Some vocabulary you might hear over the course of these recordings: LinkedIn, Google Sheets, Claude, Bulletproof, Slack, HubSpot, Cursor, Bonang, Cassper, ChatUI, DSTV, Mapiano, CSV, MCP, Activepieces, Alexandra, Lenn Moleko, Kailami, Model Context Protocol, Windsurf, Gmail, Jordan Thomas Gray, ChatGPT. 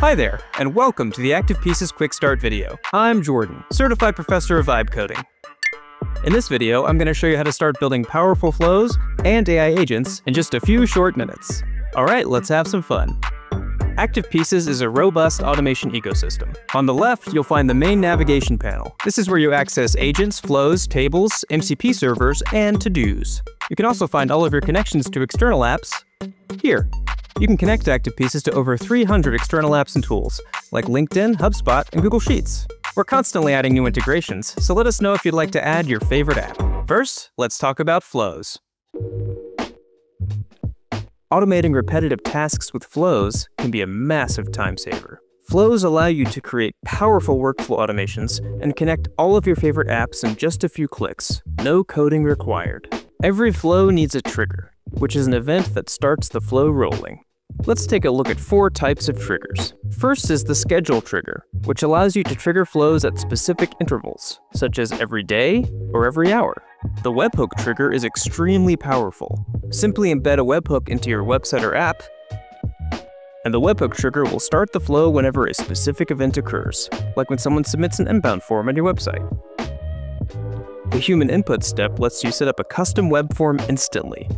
Hi there, and welcome to the Activepieces Quick Start video. I'm Jordan, Certified Professor of Vibe Coding. In this video, I'm going to show you how to start building powerful flows and AI agents in just a few short minutes. All right, let's have some fun. Activepieces is a robust automation ecosystem. On the left, you'll find the main navigation panel. This is where you access agents, flows, tables, MCP servers, and to-dos. You can also find all of your connections to external apps here. You can connect Activepieces to over 300 external apps and tools, like LinkedIn, HubSpot, and Google Sheets. We're constantly adding new integrations, so let us know if you'd like to add your favorite app. First, let's talk about flows. Automating repetitive tasks with flows can be a massive time saver. Flows allow you to create powerful workflow automations and connect all of your favorite apps in just a few clicks. No coding required. Every flow needs a trigger, which is an event that starts the flow rolling. Let's take a look at four types of triggers. First is the schedule trigger, which allows you to trigger flows at specific intervals, such as every day or every hour. The webhook trigger is extremely powerful. Simply embed a webhook into your website or app, and the webhook trigger will start the flow whenever a specific event occurs, like when someone submits an inbound form on your website. The human input step lets you set up a custom web form instantly,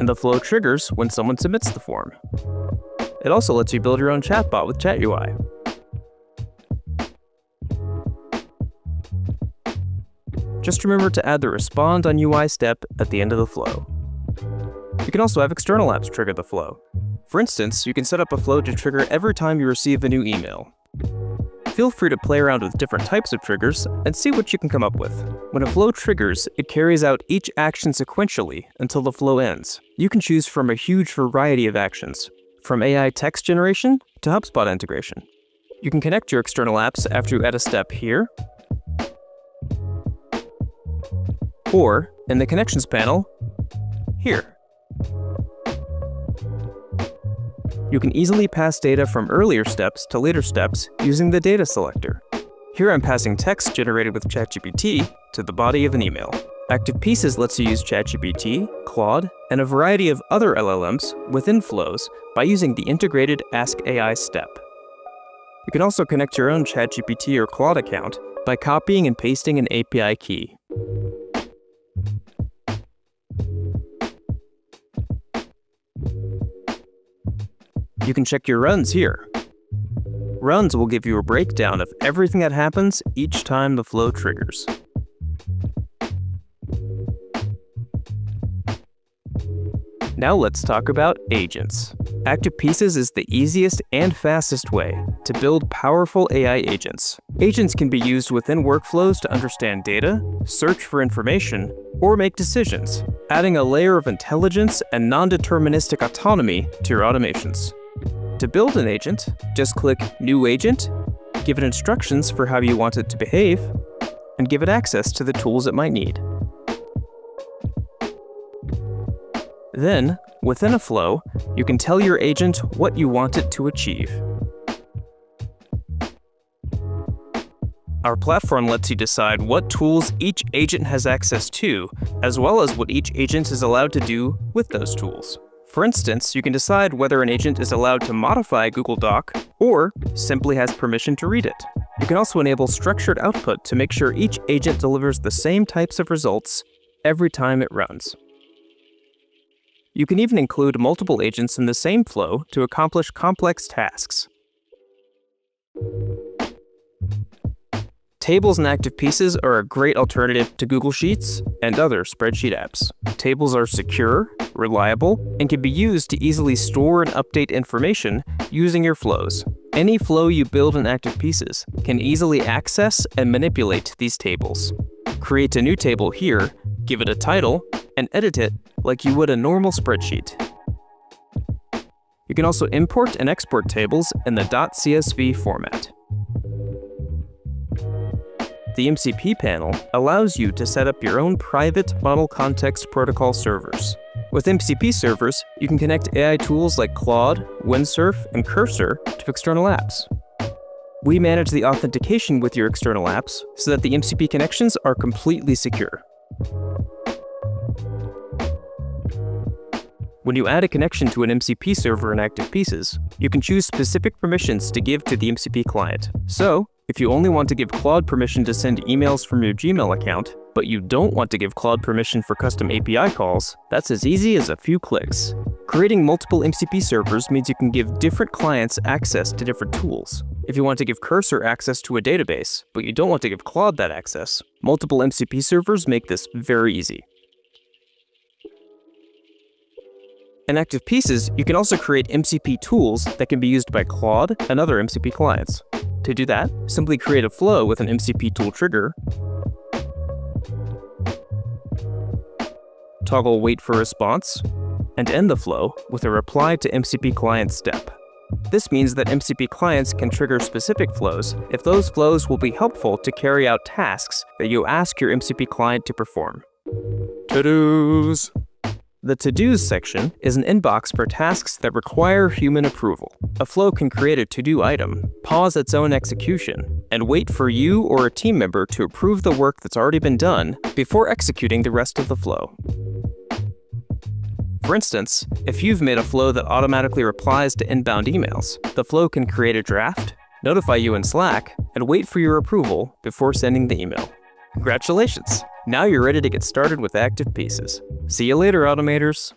and the flow triggers when someone submits the form. It also lets you build your own chatbot with ChatUI. Just remember to add the respond on UI step at the end of the flow. You can also have external apps trigger the flow. For instance, you can set up a flow to trigger every time you receive a new email. Feel free to play around with different types of triggers and see what you can come up with. When a flow triggers, it carries out each action sequentially until the flow ends. You can choose from a huge variety of actions, from AI text generation to HubSpot integration. You can connect your external apps after you add a step here, or in the Connections panel, here. You can easily pass data from earlier steps to later steps using the data selector. Here I'm passing text generated with ChatGPT to the body of an email. Activepieces lets you use ChatGPT, Claude, and a variety of other LLMs within flows by using the integrated Ask AI step. You can also connect your own ChatGPT or Claude account by copying and pasting an API key. You can check your runs here. Runs will give you a breakdown of everything that happens each time the flow triggers. Now let's talk about agents. Activepieces is the easiest and fastest way to build powerful AI agents. Agents can be used within workflows to understand data, search for information, or make decisions, adding a layer of intelligence and non-deterministic autonomy to your automations. To build an agent, just click New Agent, give it instructions for how you want it to behave, and give it access to the tools it might need. Then, within a flow, you can tell your agent what you want it to achieve. Our platform lets you decide what tools each agent has access to, as well as what each agent is allowed to do with those tools. For instance, you can decide whether an agent is allowed to modify a Google Doc or simply has permission to read it. You can also enable structured output to make sure each agent delivers the same types of results every time it runs. You can even include multiple agents in the same flow to accomplish complex tasks. Tables and Activepieces are a great alternative to Google Sheets and other spreadsheet apps. Tables are secure, reliable, and can be used to easily store and update information using your flows. Any flow you build in Activepieces can easily access and manipulate these tables. Create a new table here, give it a title, and edit it like you would a normal spreadsheet. You can also import and export tables in the .csv format. The MCP panel allows you to set up your own private Model Context Protocol servers. With MCP servers, you can connect AI tools like Claude, Windsurf, and Cursor to external apps. We manage the authentication with your external apps so that the MCP connections are completely secure. When you add a connection to an MCP server in Activepieces, you can choose specific permissions to give to the MCP client. So, if you only want to give Claude permission to send emails from your Gmail account, but you don't want to give Claude permission for custom API calls, that's as easy as a few clicks. Creating multiple MCP servers means you can give different clients access to different tools. If you want to give Cursor access to a database, but you don't want to give Claude that access, multiple MCP servers make this very easy. In Activepieces, you can also create MCP tools that can be used by Claude and other MCP clients. To do that, simply create a flow with an MCP tool trigger, toggle wait for response, and end the flow with a reply to MCP client step. This means that MCP clients can trigger specific flows if those flows will be helpful to carry out tasks that you ask your MCP client to perform. To-dos! The to-dos section is an inbox for tasks that require human approval. A flow can create a to-do item, pause its own execution, and wait for you or a team member to approve the work that's already been done before executing the rest of the flow. For instance, if you've made a flow that automatically replies to inbound emails, the flow can create a draft, notify you in Slack, and wait for your approval before sending the email. Congratulations! Now you're ready to get started with Activepieces. See you later, automators.